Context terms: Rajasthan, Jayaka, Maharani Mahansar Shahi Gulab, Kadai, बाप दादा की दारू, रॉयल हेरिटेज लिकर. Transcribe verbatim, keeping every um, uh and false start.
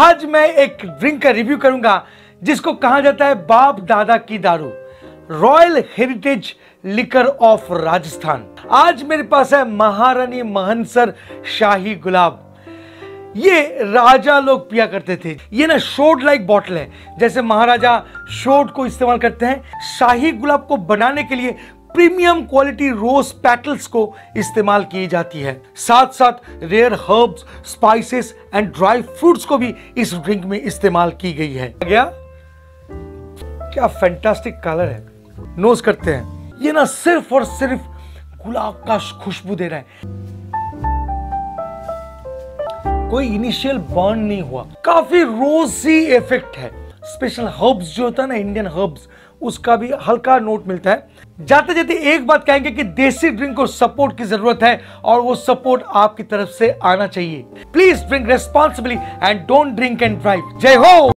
आज मैं एक ड्रिंक का रिव्यू करूंगा जिसको कहा जाता है बाप दादा की दारू, रॉयल हेरिटेज लिकर of Rajasthan. आज मेरे पास है महारानी महंसर शाही गुलाब। ये राजा लोग पिया करते थे। ये ना शोड लाइक बॉटल है, जैसे महाराजा शोड को इस्तेमाल करते हैं। शाही गुलाब को बनाने के लिए प्रीमियम क्वालिटी रोज पेटल्स को इस्तेमाल की जाती है। साथ साथ rare herbs, spices and dry fruits को भी इस ड्रिंक में इस्तेमाल की गई है। क्या क्या फैंटास्टिक कलर है। नोज करते हैं। ये ना सिर्फ और सिर्फ गुलाब का खुशबू दे रहा है, कोई इनिशियल बर्न नहीं हुआ। काफी रोजी इफेक्ट है। स्पेशल हर्ब्स जो होता है ना, इंडियन हर्ब्स, उसका भी हल्का नोट मिलता है। जाते जाते एक बात कहेंगे कि देसी ड्रिंक को सपोर्ट की जरूरत है और वो सपोर्ट आपकी तरफ से आना चाहिए। Please drink responsibly and don't drink and drive. जय हो।